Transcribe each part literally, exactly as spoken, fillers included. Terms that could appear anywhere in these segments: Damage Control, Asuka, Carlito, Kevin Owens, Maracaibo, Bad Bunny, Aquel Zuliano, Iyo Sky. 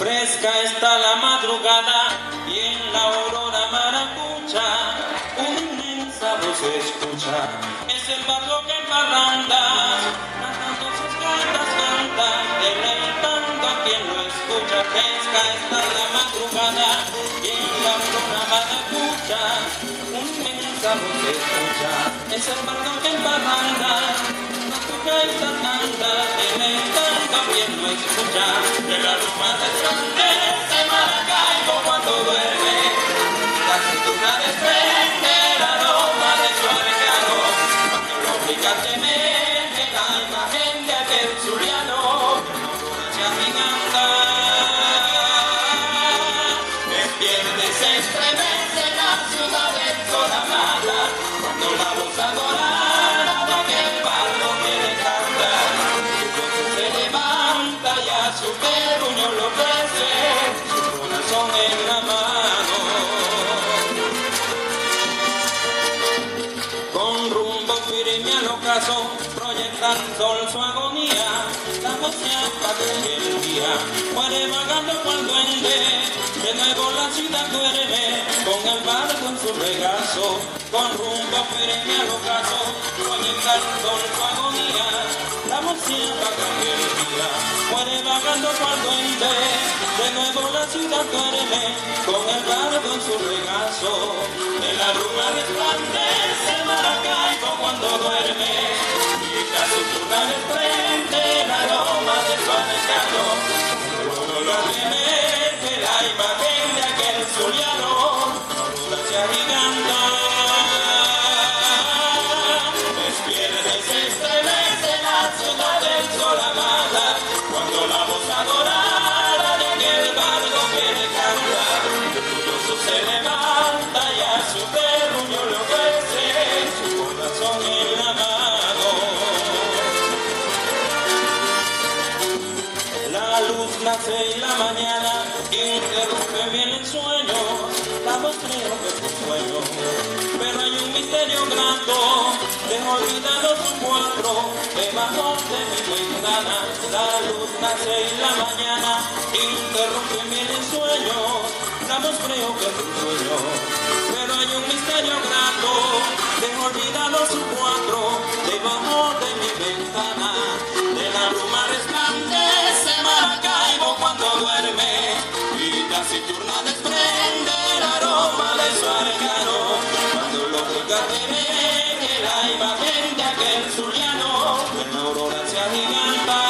Fresca está la madrugada y en la aurora maracucha una inmensa voz se escucha. Es el bardo que en parrandas, cantando sus gatas canta, deleitando a quien lo escucha. Fresca está la madrugada y en la aurora maracucha una inmensa voz se escucha. Es el bardo que en parrandas, cantando sus gatas canta, deleitando a quien lo escucha. De la rumba de proyectando su agonía, la voz se apaga en el día, muere vagando cual duende, de nuevo la ciudad duerme, con el barco en su regazo, con rumbo firme al ocaso, proyectando su agonía, la voz se apaga en el día, muere vagando cual duende, de nuevo la ciudad duerme, con el barco en su regazo, en la rumba resplandece Maracaibo cuando duerme. La cintura del frente, el aroma de su arcano, todo lo remete la imagen de aquel zuliano, la se agiganta, despierde y se estremece la ciudad del sol amada, cuando la voz adorada de aquel bardo que le canta, orgulloso se levanta y a su terruño le ofrece su corazón en la mano. La seis de la mañana interrumpe bien el sueño, la voz creo que es un sueño, pero hay un misterio grato, dejo olvidado su cuadro, debajo de mi ventana. La luz nace y la mañana interrumpe bien el sueño, la voz creo que es un sueño, pero hay un misterio grato, dejo olvidado su cuadro, debajo de mi ventana. De la bruma resplandece Maracaibo cuando duerme y la cinturna desprende el aroma de su arcano, cuando los regates ven la imagen de aquel zuliano, en la aurora se agiganta,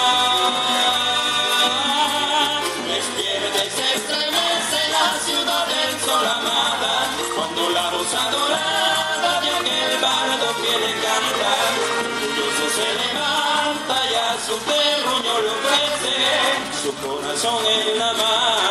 despierta y se estremece la ciudad del sol amada, cuando la voz adorada de aquel bardo que le canta, orgulloso se levanta y a su terruño le ofrece su corazón en la mano.